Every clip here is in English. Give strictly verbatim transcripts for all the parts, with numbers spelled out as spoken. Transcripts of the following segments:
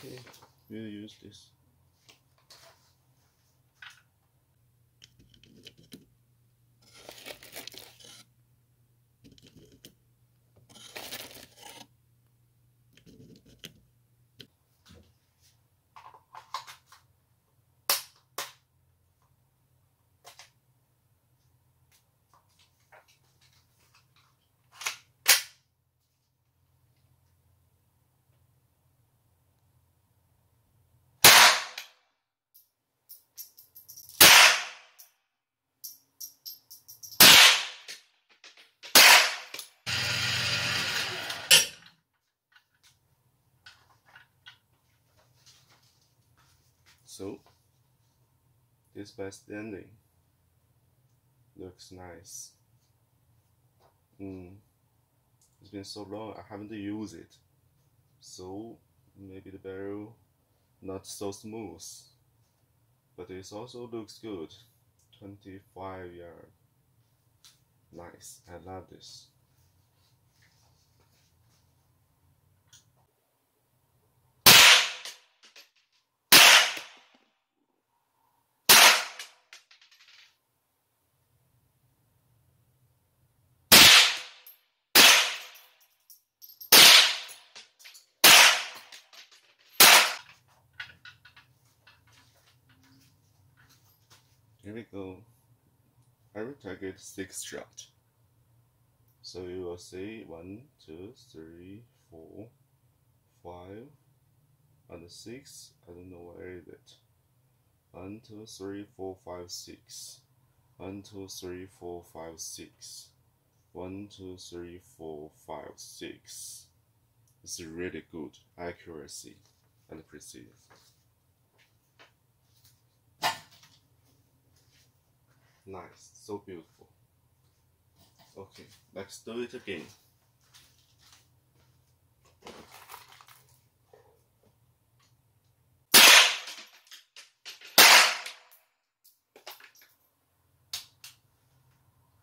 Okay, we'll use this. So, this by standing looks nice. Mm. It's been so long I haven't used it, so maybe the barrel not so smooth, but it also looks good. twenty-five yard, nice. I love this. Here we go. I will target six shot. So you will see one, two, three, four, five, and six. I don't know where is it. One, two, three, four, five, six. One, two, three, four, five, six. One, two, three, four, five, six. It's really good accuracy and precision. Nice, so beautiful. Okay, let's do it again.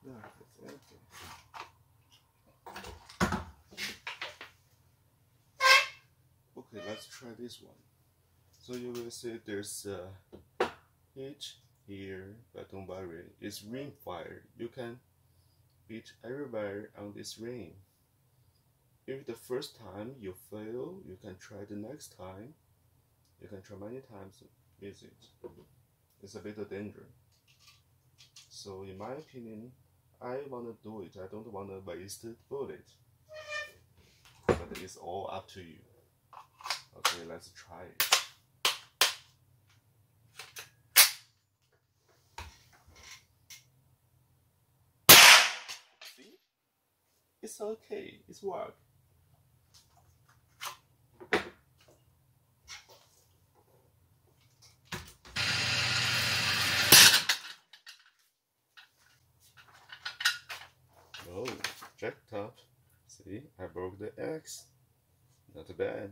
There, it's empty. Okay, let's try this one. So you will see there's a uh, hitch here, but don't worry, it's ring fire. You can beat everywhere on this ring. If the first time you fail, you can try the next time. You can try many times with it. It's a bit of danger. So in my opinion, I want to do it. I don't want to waste the bullet. But it's all up to you. Okay, let's try it. It's okay, it's work. Oh, jacked up. See, I broke the axe. Not bad.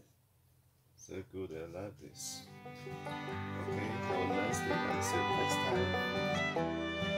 So good, I love this. Okay, have a nice day and see you next time.